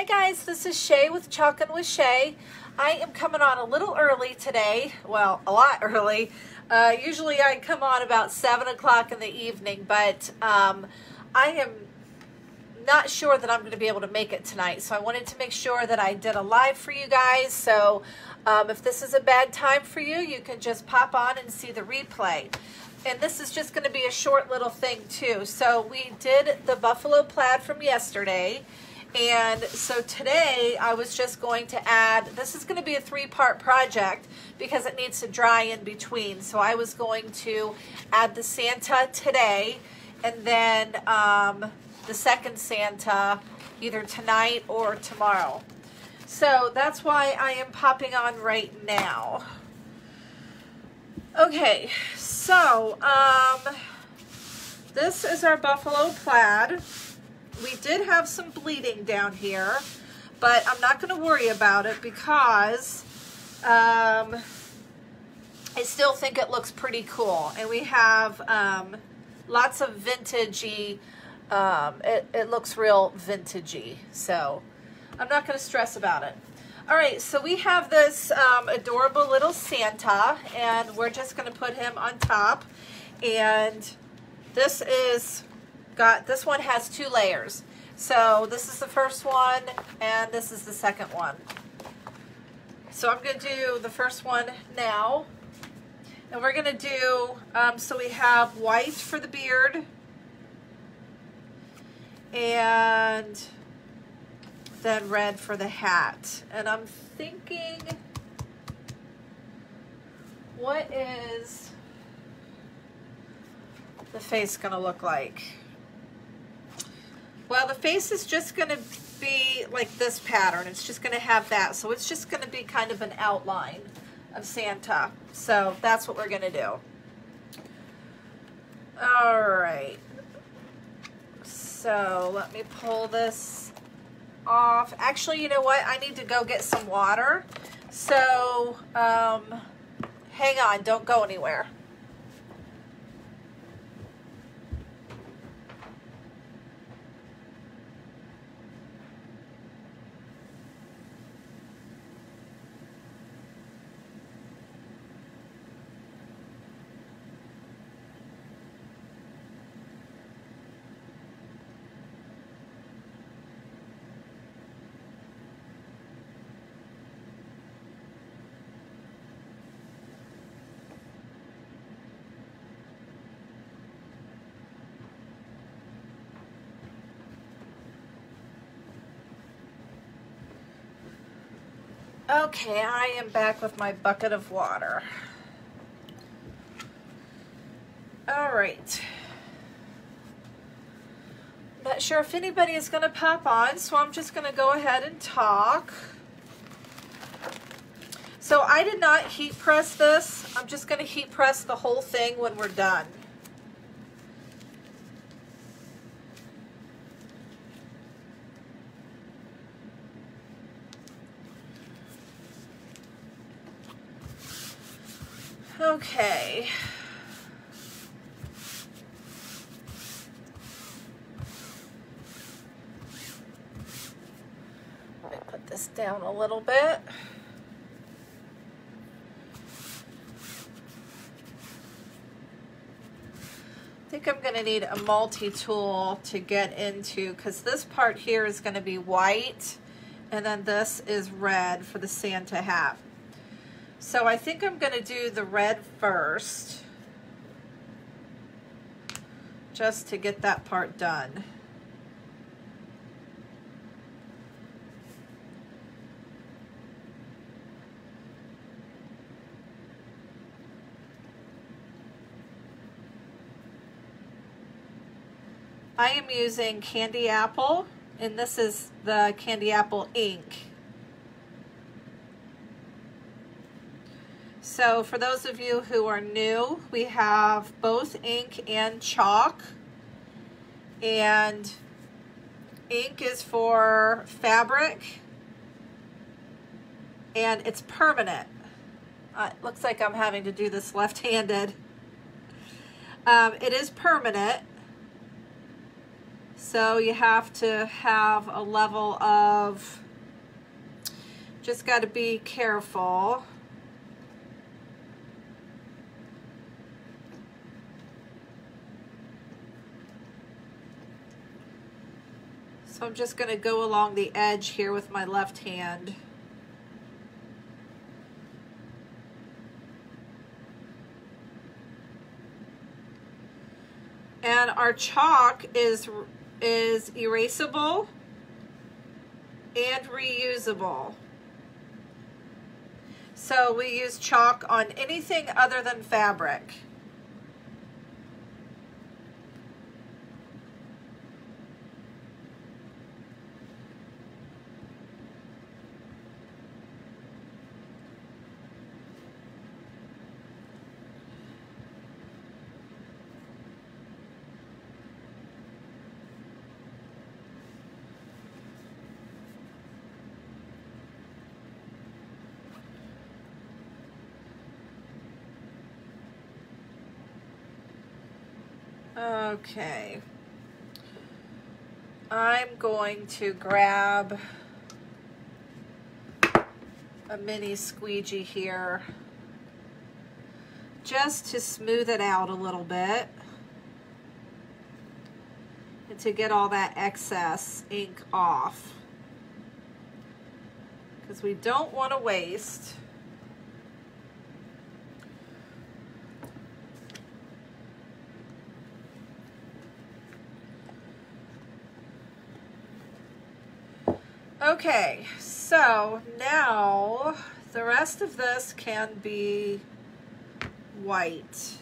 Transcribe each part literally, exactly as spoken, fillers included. Hey guys, this is Shay with Chalkin' with Shay. I am coming on a little early today. Well, a lot early. Uh, usually I come on about seven o'clock in the evening, but um, I am not sure that I'm going to be able to make it tonight. So I wanted to make sure that I did a live for you guys. So um, if this is a bad time for you, you can just pop on and see the replay. And this is just going to be a short little thing too. So we did the buffalo plaid from yesterday. And so today I was just going to add, this is going to be a three-part project because it needs to dry in between. So I was going to add the Santa today and then um, the second Santa either tonight or tomorrow. So that's why I am popping on right now. Okay, so um, this is our buffalo plaid. We did have some bleeding down here, but I'm not going to worry about it because um, I still think it looks pretty cool. And we have um, lots of vintagey, um, it, it looks real vintagey, so I'm not going to stress about it. All right, so we have this um, adorable little Santa, and we're just going to put him on top. And this is... Got, this one has two layers. So this is the first one and this is the second one. So I'm going to do the first one now. And we're going to do, um, so we have white for the beard and then red for the hat. And I'm thinking, what is the face going to look like? Well, the face is just going to be like this pattern. It's just going to have that. So it's just going to be kind of an outline of Santa. So that's what we're going to do. All right. So let me pull this off. Actually, you know what? I need to go get some water. So um, hang on. Don't go anywhere. Okay, I am back with my bucket of water. All right. Not sure if anybody is going to pop on, so I'm just going to go ahead and talk. So I did not heat press this. I'm just going to heat press the whole thing when we're done. Okay. Let me put this down a little bit. I think I'm going to need a multi-tool to get into, because this part here is going to be white, and then this is red for the Santa hat. So I think I'm going to do the red first, just to get that part done. I am using Candy Apple, and this is the Candy Apple ink. So for those of you who are new, we have both ink and chalk, and ink is for fabric and it's permanent. Uh, it looks like I'm having to do this left-handed. Um, it is permanent, So you have to have a level of, just got to be careful. So I'm just going to go along the edge here with my left hand. And our chalk is is erasable and reusable. So we use chalk on anything other than fabric. Okay, I'm going to grab a mini squeegee here just to smooth it out a little bit and to get all that excess ink off, because we don't want to waste. Okay, so now the rest of this can be white.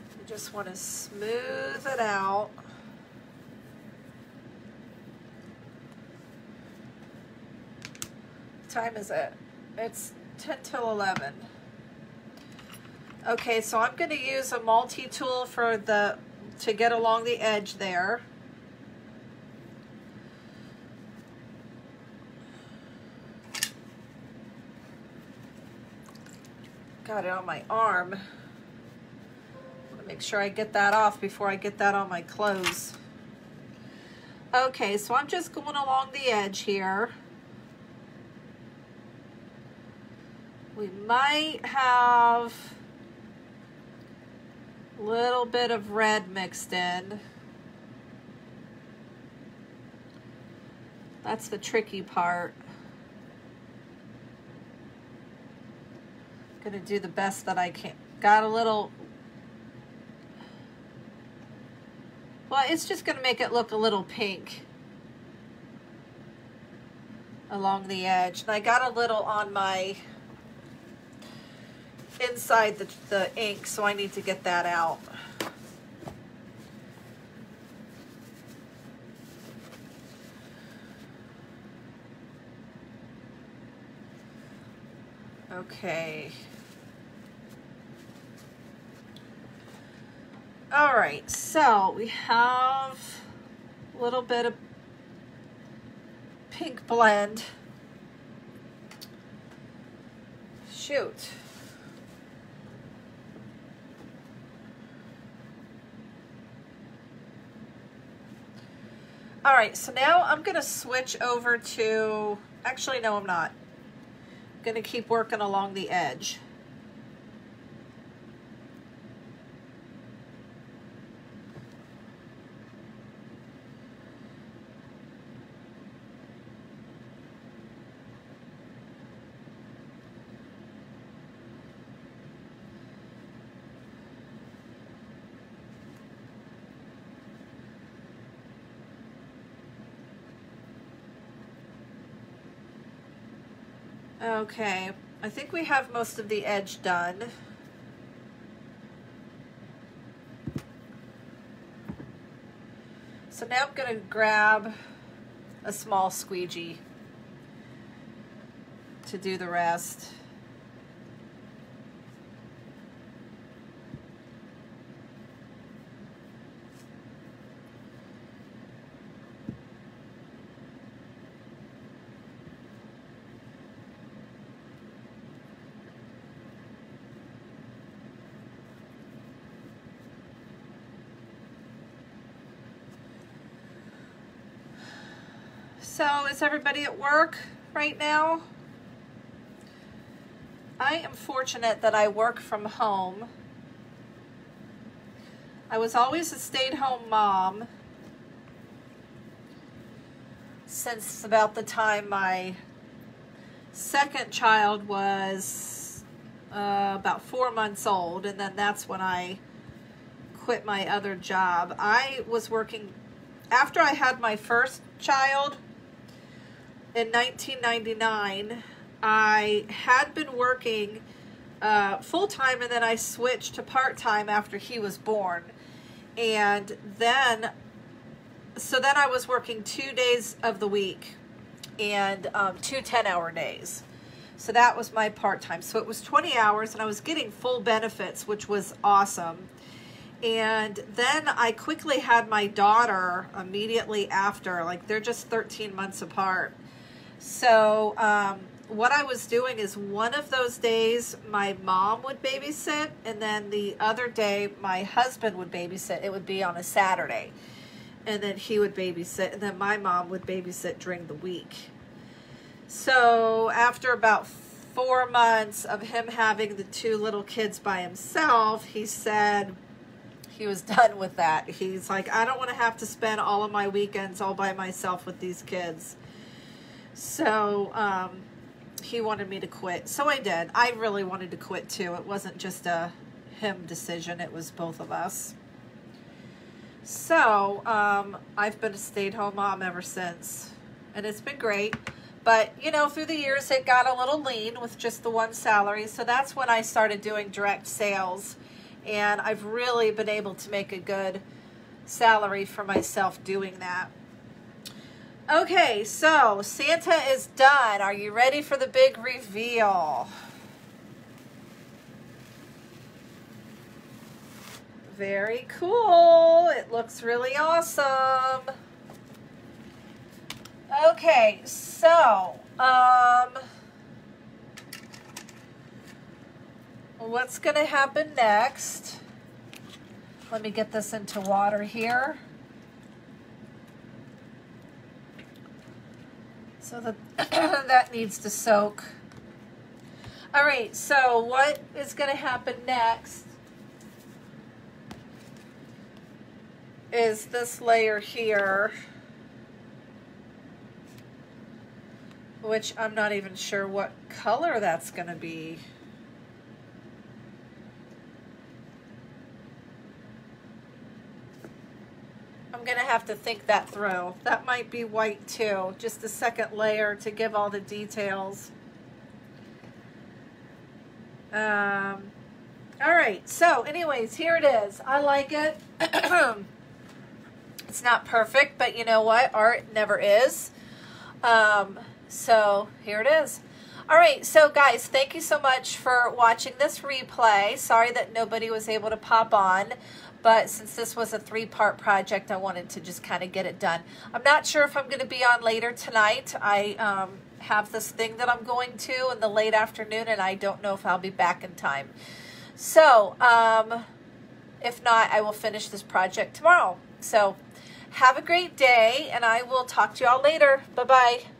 You just want to smooth it out. What time is it? It's ten till eleven. Okay, so I'm going to use a multi-tool for the to get along the edge there. Got it on my arm. I'm going to make sure I get that off before I get that on my clothes. Okay, so I'm just going along the edge here. We might have little bit of red mixed in. That's the tricky part. I'm gonna do the best that I can. Got a little, well, it's just gonna make it look a little pink along the edge. And I got a little on my inside the, the ink, so I need to get that out. Okay. All right, so we have a little bit of pink blend. Shoot. All right, so now I'm gonna switch over to, actually, no, I'm not. I'm gonna keep working along the edge. Okay, I think we have most of the edge done. So now I'm going to grab a small squeegee to do the rest. So is everybody at work right now? I am fortunate that I work from home. I was always a stay-at-home mom since about the time my second child was uh, about four months old, and then that's when I quit my other job. I was working after I had my first child in nineteen ninety-nine. I had been working uh, full-time, and then I switched to part-time after he was born. And then, so then I was working two days of the week and um, two ten-hour days. So that was my part-time. So it was twenty hours, and I was getting full benefits, which was awesome. And then I quickly had my daughter immediately after. Like, they're just thirteen months apart. So, um, what I was doing is one of those days my mom would babysit, and then the other day my husband would babysit. It would be on a Saturday, and then he would babysit, and then my mom would babysit during the week. So after about four months of him having the two little kids by himself, he said he was done with that. He's like, I don't want to have to spend all of my weekends all by myself with these kids. So, um, he wanted me to quit. So I did. I really wanted to quit too. It wasn't just a him decision. It was both of us. So um, I've been a stay-at-home mom ever since. And it's been great. But, you know, through the years, it got a little lean with just the one salary. So that's when I started doing direct sales. And I've really been able to make a good salary for myself doing that. Okay, so Santa is done. Are you ready for the big reveal? Very cool. It looks really awesome. Okay, so um, what's going to happen next? Let me get this into water here, so that that needs to soak. All right, so what is going to happen next is this layer here, which I'm not even sure what color that's going to be. I'm gonna have to think that through. That might be white too, just a second layer to give all the details. Um, all right, so anyways, here it is. I like it. It's not perfect, but you know what? Art never is. Um, so here it is. All right, so guys, thank you so much for watching this replay. Sorry that nobody was able to pop on. But since this was a three-part project, I wanted to just kind of get it done. I'm not sure if I'm going to be on later tonight. I um, have this thing that I'm going to in the late afternoon, and I don't know if I'll be back in time. So um, if not, I will finish this project tomorrow. So have a great day, and I will talk to you all later. Bye-bye.